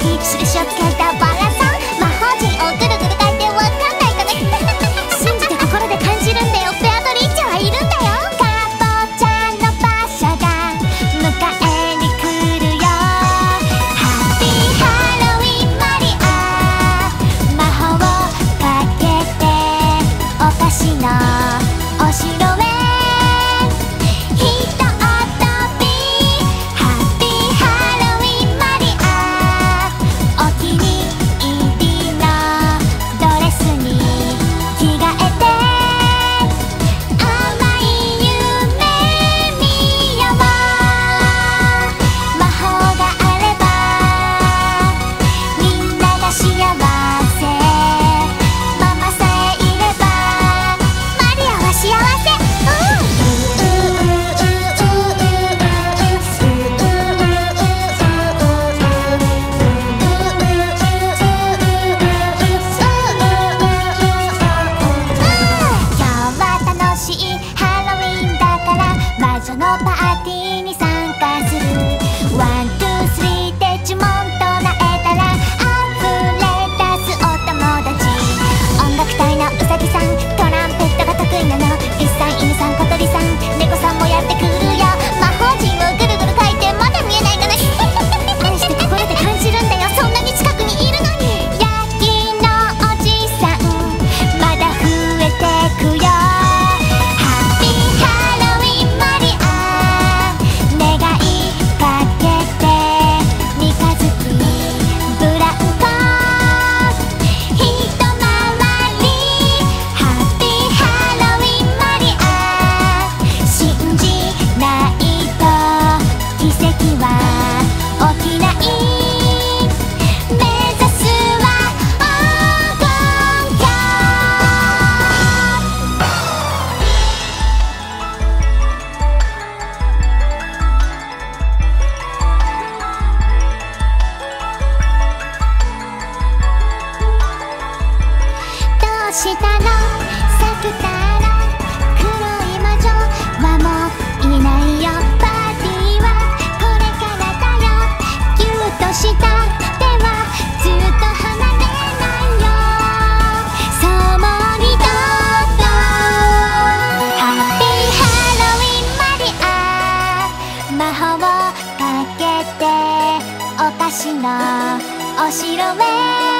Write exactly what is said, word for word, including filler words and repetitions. きしりしを使えたバラさん、魔法陣をぐるぐる書いてわかんないかね信じて心で感じるんだよ、フェアドリッチはいるんだよ。かぼちゃの馬車が迎えに来るよ。ハッピーハロウィンマリア、魔法をかけてお菓子のお城へ。下のサクタの黒い魔女はもういないよ。パーティーはこれからだよ。ギュッとした手はずっと離れないよ。そうもりどうぞ。ハッピーハロウィンマリア、魔法をかけてお菓子のお城へ。